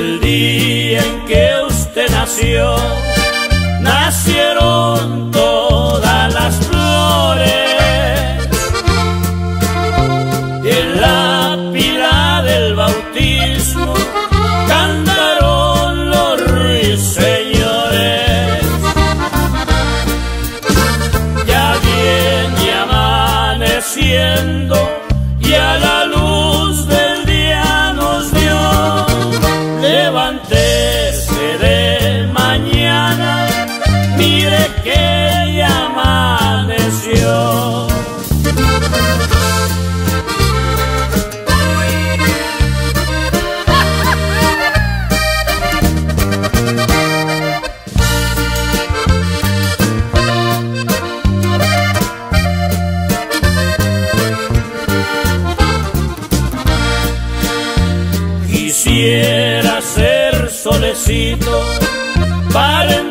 el día en que usted nació, nacieron todas las flores. Y en la pila del bautismo cantaron los ruiseñores. Ya viene amaneciendo y a la luz de levántese de mañana, mire que ya amaneció. Quisiera ser solecito para